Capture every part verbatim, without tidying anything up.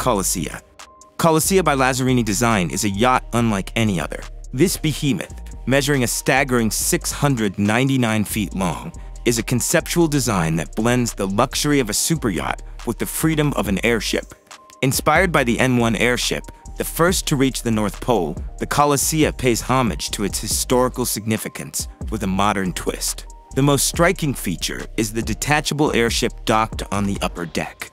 Colossea. Colossea by Lazzarini Design is a yacht unlike any other. This behemoth, measuring a staggering six hundred ninety-nine feet long, is a conceptual design that blends the luxury of a superyacht with the freedom of an airship. Inspired by the N one airship, the first to reach the North Pole, the Colossea pays homage to its historical significance with a modern twist. The most striking feature is the detachable airship docked on the upper deck.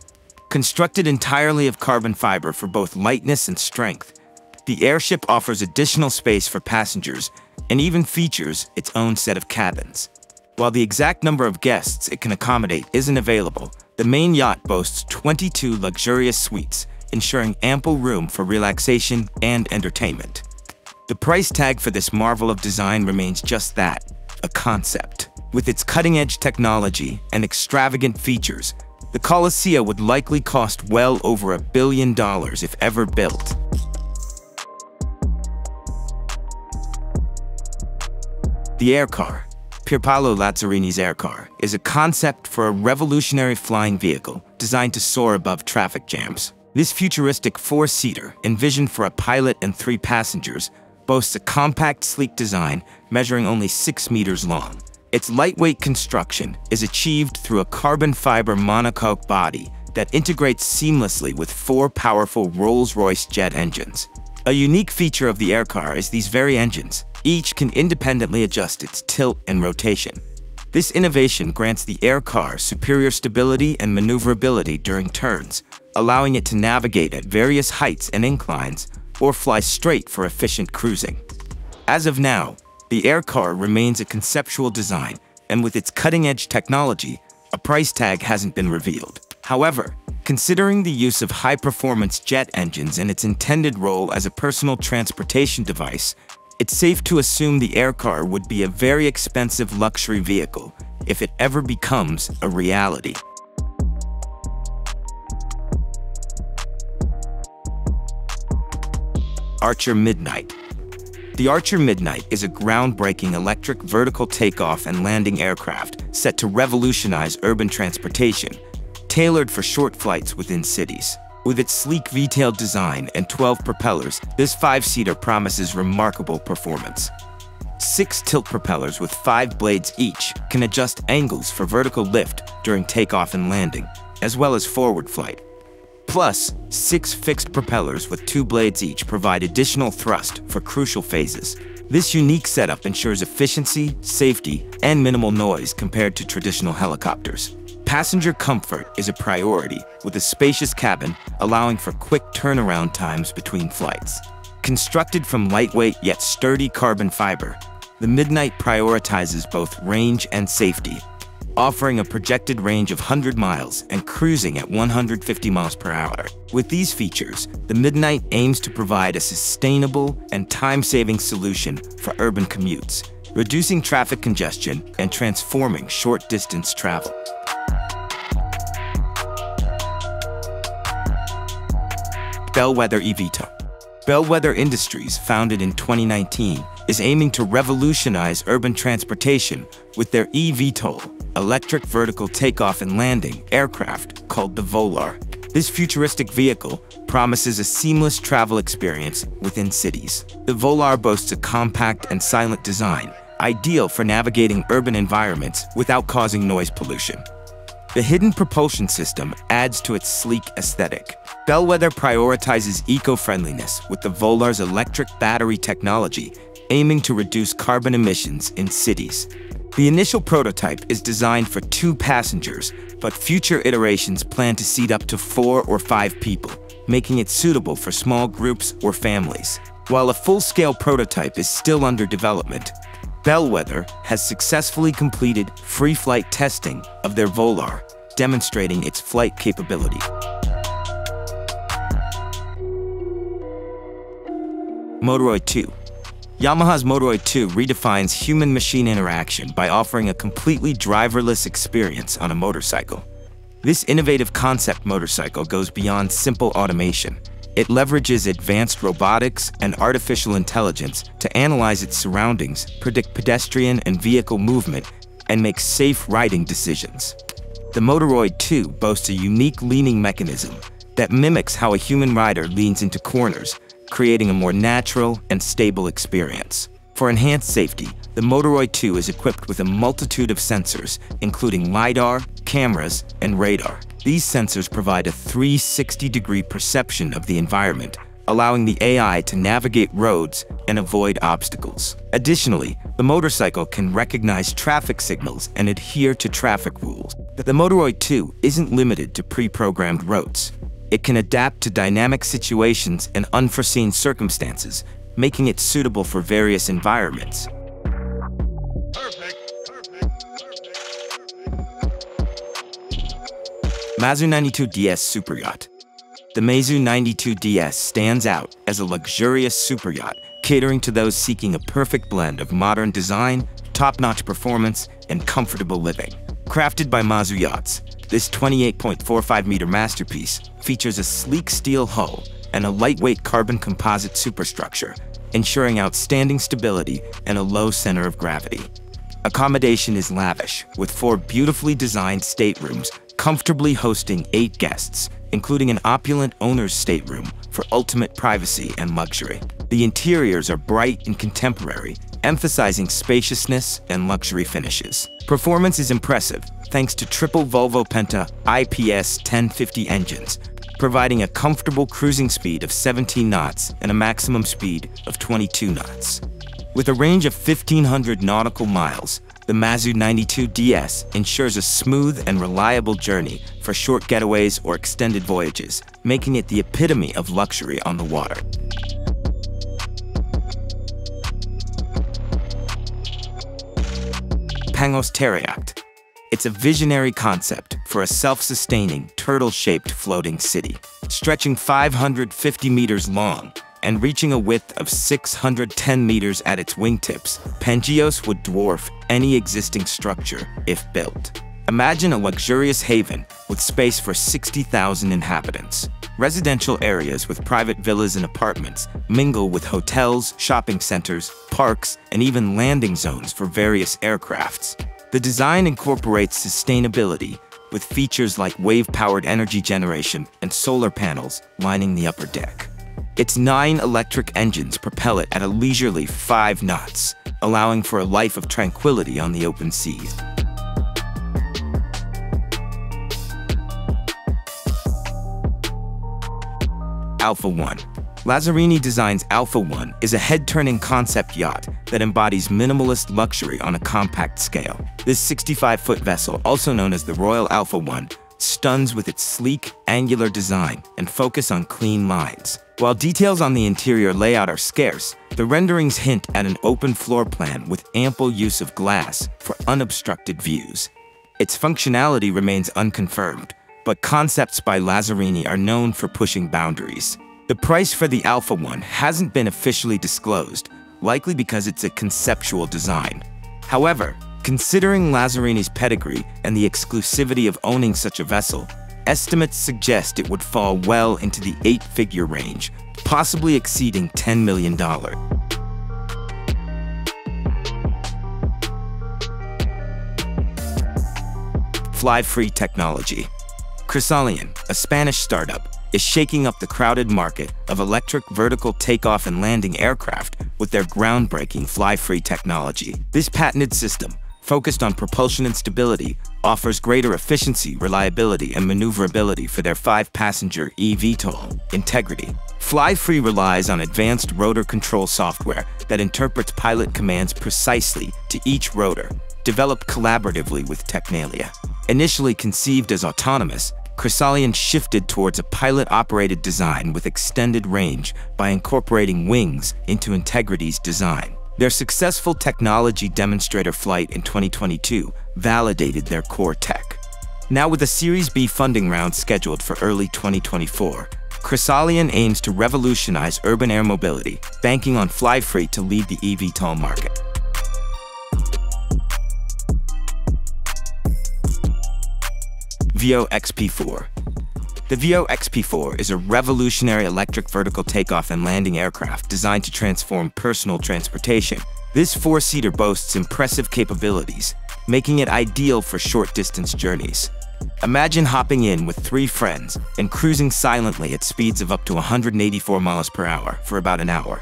Constructed entirely of carbon fiber for both lightness and strength, the airship offers additional space for passengers and even features its own set of cabins. While the exact number of guests it can accommodate isn't available, the main yacht boasts twenty-two luxurious suites, ensuring ample room for relaxation and entertainment. The price tag for this marvel of design remains just that, a concept. With its cutting-edge technology and extravagant features, the Colossea would likely cost well over a billion dollars if ever built. The Air Car, Pierpaolo Lazzarini Air Car, is a concept for a revolutionary flying vehicle designed to soar above traffic jams. This futuristic four-seater, envisioned for a pilot and three passengers, boasts a compact, sleek design measuring only six meters long. Its lightweight construction is achieved through a carbon fiber monocoque body that integrates seamlessly with four powerful Rolls-Royce jet engines. A unique feature of the Air Car is these very engines. Each can independently adjust its tilt and rotation. This innovation grants the Air Car superior stability and maneuverability during turns, allowing it to navigate at various heights and inclines, or fly straight for efficient cruising. As of now, the Air Car remains a conceptual design, and with its cutting-edge technology, a price tag hasn't been revealed. However, considering the use of high-performance jet engines and its intended role as a personal transportation device, it's safe to assume the Air Car would be a very expensive luxury vehicle if it ever becomes a reality. Archer Midnight. The Archer Midnight is a groundbreaking electric vertical takeoff and landing aircraft set to revolutionize urban transportation, tailored for short flights within cities. With its sleek V TOL design and twelve propellers, this five-seater promises remarkable performance. Six tilt propellers with five blades each can adjust angles for vertical lift during takeoff and landing, as well as forward flight. Plus, six fixed propellers with two blades each provide additional thrust for crucial phases. This unique setup ensures efficiency, safety, and minimal noise compared to traditional helicopters. Passenger comfort is a priority, with a spacious cabin allowing for quick turnaround times between flights. Constructed from lightweight yet sturdy carbon fiber, the Midnight prioritizes both range and safety, offering a projected range of one hundred miles and cruising at one hundred fifty miles per hour. With these features, the Midnight aims to provide a sustainable and time-saving solution for urban commutes, reducing traffic congestion and transforming short-distance travel. Bellwether eVTOL. Bellwether Industries, founded in twenty nineteen, is aiming to revolutionize urban transportation with their eVTOL, electric vertical takeoff and landing aircraft called the Volar. This futuristic vehicle promises a seamless travel experience within cities. The Volar boasts a compact and silent design, ideal for navigating urban environments without causing noise pollution. The hidden propulsion system adds to its sleek aesthetic. Bellwether prioritizes eco-friendliness with the Volar's electric battery technology, aiming to reduce carbon emissions in cities. The initial prototype is designed for two passengers, but future iterations plan to seat up to four or five people, making it suitable for small groups or families. While a full-scale prototype is still under development, Bellwether has successfully completed free flight testing of their Volar, demonstrating its flight capability. MOTOROiD two. Yamaha's MOTOROiD two redefines human-machine interaction by offering a completely driverless experience on a motorcycle. This innovative concept motorcycle goes beyond simple automation. It leverages advanced robotics and artificial intelligence to analyze its surroundings, predict pedestrian and vehicle movement, and make safe riding decisions. The MOTOROiD two boasts a unique leaning mechanism, that mimics how a human rider leans into corners, creating a more natural and stable experience. For enhanced safety, the MOTOROiD two is equipped with a multitude of sensors, including LiDAR, cameras, and radar. These sensors provide a three sixty degree perception of the environment, allowing the A I to navigate roads and avoid obstacles. Additionally, the motorcycle can recognize traffic signals and adhere to traffic rules. The MOTOROiD two isn't limited to pre-programmed routes. It can adapt to dynamic situations and unforeseen circumstances, making it suitable for various environments. Perfect. Perfect. Perfect. Perfect. Mazu ninety-two D S Superyacht. The Mazu ninety-two D S stands out as a luxurious superyacht, catering to those seeking a perfect blend of modern design, top-notch performance, and comfortable living. Crafted by Mazu Yachts, this twenty-eight point four five meter masterpiece features a sleek steel hull and a lightweight carbon composite superstructure, ensuring outstanding stability and a low center of gravity. Accommodation is lavish, with four beautifully designed staterooms comfortably hosting eight guests, including an opulent owner's stateroom for ultimate privacy and luxury. The interiors are bright and contemporary, emphasizing spaciousness and luxury finishes. Performance is impressive thanks to triple Volvo Penta I P S ten fifty engines, providing a comfortable cruising speed of seventeen knots and a maximum speed of twenty-two knots. With a range of fifteen hundred nautical miles, the Mazu ninety-two D S ensures a smooth and reliable journey for short getaways or extended voyages, making it the epitome of luxury on the water. Pangeos Terrayacht. It's a visionary concept for a self-sustaining, turtle-shaped floating city. Stretching five hundred fifty meters long, and reaching a width of six hundred ten meters at its wingtips, Pangeos would dwarf any existing structure if built. Imagine a luxurious haven with space for sixty thousand inhabitants. Residential areas with private villas and apartments mingle with hotels, shopping centers, parks, and even landing zones for various aircrafts. The design incorporates sustainability, with features like wave-powered energy generation and solar panels lining the upper deck. Its nine electric engines propel it at a leisurely five knots, allowing for a life of tranquility on the open seas. Alpha One. Lazzarini Design's Alpha One is a head-turning concept yacht that embodies minimalist luxury on a compact scale. This sixty-five foot vessel, also known as the Royal Alpha One, stuns with its sleek, angular design and focus on clean lines. While details on the interior layout are scarce, the renderings hint at an open floor plan with ample use of glass for unobstructed views. Its functionality remains unconfirmed, but concepts by Lazzarini are known for pushing boundaries. The price for the Alpha One hasn't been officially disclosed, likely because it's a conceptual design. However, considering Lazarini's pedigree and the exclusivity of owning such a vessel, estimates suggest it would fall well into the eight-figure range, possibly exceeding ten million dollars. FlyFree Technology. Crisalion, a Spanish startup, is shaking up the crowded market of electric vertical takeoff and landing aircraft with their groundbreaking FlyFree technology. This patented system, focused on propulsion and stability, offers greater efficiency, reliability, and maneuverability for their five passenger eVTOL, Integrity. FlyFree relies on advanced rotor control software that interprets pilot commands precisely to each rotor, developed collaboratively with Tecnalia. Initially conceived as autonomous, Crisalion shifted towards a pilot-operated design with extended range by incorporating wings into Integrity's design. Their successful technology demonstrator flight in twenty twenty-two validated their core tech. Now with a Series B funding round scheduled for early twenty twenty-four, Crisalion aims to revolutionize urban air mobility, banking on FlyFree to lead the eVTOL market. V R C O X P four. The V R C O X P four is a revolutionary electric vertical takeoff and landing aircraft designed to transform personal transportation. This four-seater boasts impressive capabilities, making it ideal for short-distance journeys. Imagine hopping in with three friends and cruising silently at speeds of up to one hundred eighty-four miles per hour for about an hour.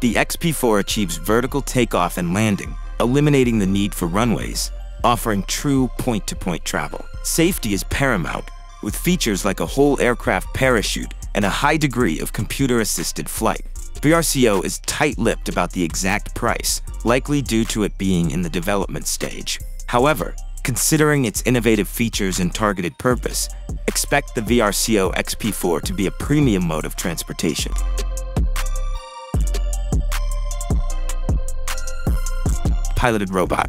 The X P four achieves vertical takeoff and landing, eliminating the need for runways, offering true point-to-point travel. Safety is paramount, with features like a whole aircraft parachute and a high degree of computer-assisted flight. V R C O is tight-lipped about the exact price, likely due to it being in the development stage. However, considering its innovative features and targeted purpose, expect the V R C O X P four to be a premium mode of transportation. Piloted robot.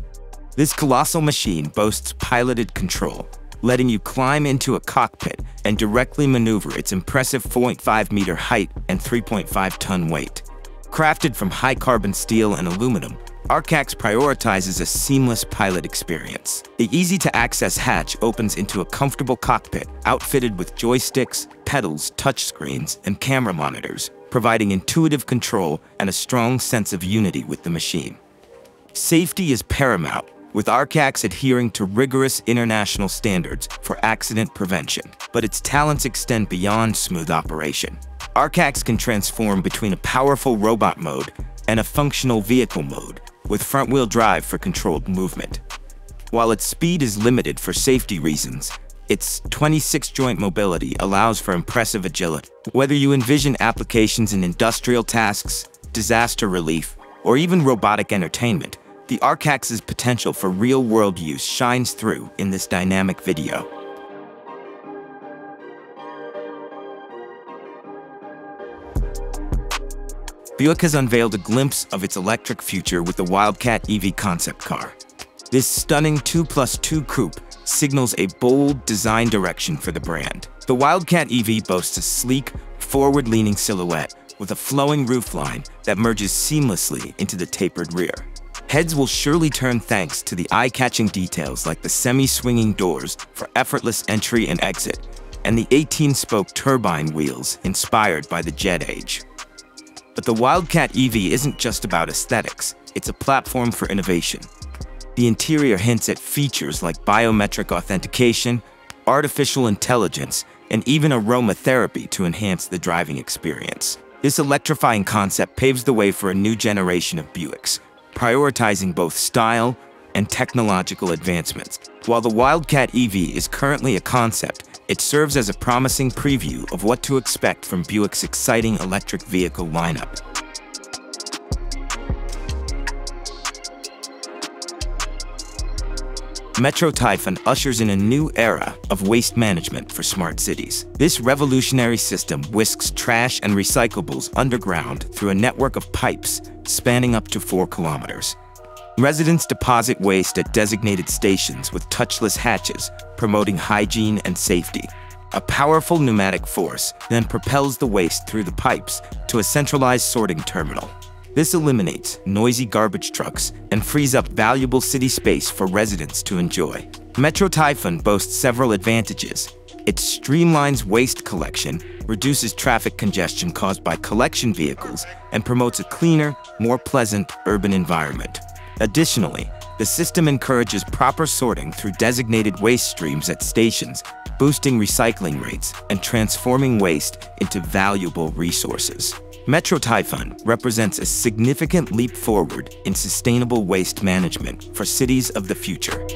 This colossal machine boasts piloted control, letting you climb into a cockpit and directly maneuver its impressive four point five meter height and three point five ton weight. Crafted from high-carbon steel and aluminum, Arcax prioritizes a seamless pilot experience. The easy-to-access hatch opens into a comfortable cockpit outfitted with joysticks, pedals, touchscreens, and camera monitors, providing intuitive control and a strong sense of unity with the machine. Safety is paramount, with Arcax adhering to rigorous international standards for accident prevention. But its talents extend beyond smooth operation. Arcax can transform between a powerful robot mode and a functional vehicle mode, with front-wheel drive for controlled movement. While its speed is limited for safety reasons, its twenty-six joint mobility allows for impressive agility. Whether you envision applications in industrial tasks, disaster relief, or even robotic entertainment, the Arcax's potential for real-world use shines through in this dynamic video. Buick has unveiled a glimpse of its electric future with the Wildcat E V concept car. This stunning two plus two coupe signals a bold design direction for the brand. The Wildcat E V boasts a sleek, forward-leaning silhouette with a flowing roofline that merges seamlessly into the tapered rear. Heads will surely turn thanks to the eye-catching details like the semi-swinging doors for effortless entry and exit, and the eighteen spoke turbine wheels inspired by the jet age. But the Wildcat E V isn't just about aesthetics, it's a platform for innovation. The interior hints at features like biometric authentication, artificial intelligence, and even aromatherapy to enhance the driving experience. This electrifying concept paves the way for a new generation of Buicks, prioritizing both style and technological advancements. While the Wildcat E V is currently a concept, it serves as a promising preview of what to expect from Buick's exciting electric vehicle lineup. MetroTaifun ushers in a new era of waste management for smart cities. This revolutionary system whisks trash and recyclables underground through a network of pipes spanning up to four kilometers. Residents deposit waste at designated stations with touchless hatches, promoting hygiene and safety. A powerful pneumatic force then propels the waste through the pipes to a centralized sorting terminal. This eliminates noisy garbage trucks and frees up valuable city space for residents to enjoy. MetroTaifun boasts several advantages. It streamlines waste collection, reduces traffic congestion caused by collection vehicles, and promotes a cleaner, more pleasant urban environment. Additionally, the system encourages proper sorting through designated waste streams at stations, boosting recycling rates and transforming waste into valuable resources. MetroTaifun represents a significant leap forward in sustainable waste management for cities of the future.